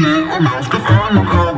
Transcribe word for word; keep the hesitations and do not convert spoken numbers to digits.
yeah, let's go.